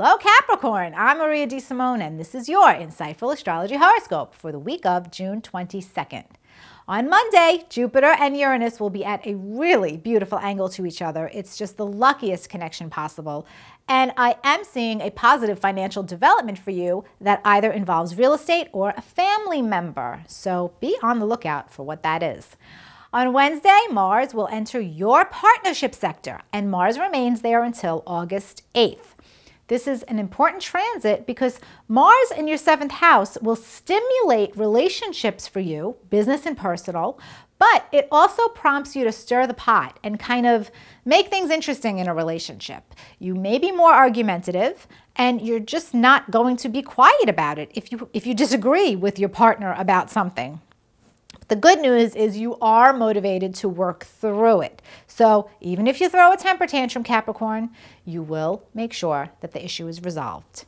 Hello Capricorn, I'm Maria DeSimone and this is your Insightful Astrology Horoscope for the week of June 22nd. On Monday, Jupiter and Uranus will be at a really beautiful angle to each other. It's just the luckiest connection possible. And I am seeing a positive financial development for you that either involves real estate or a family member. So be on the lookout for what that is. On Wednesday, Mars will enter your partnership sector, and Mars remains there until August 8th. This is an important transit because Mars in your 7th house will stimulate relationships for you, business and personal, but it also prompts you to stir the pot and kind of make things interesting in a relationship. You may be more argumentative, and you're just not going to be quiet about it if you disagree with your partner about something. The good news is you are motivated to work through it. So even if you throw a temper tantrum, Capricorn, you will make sure that the issue is resolved.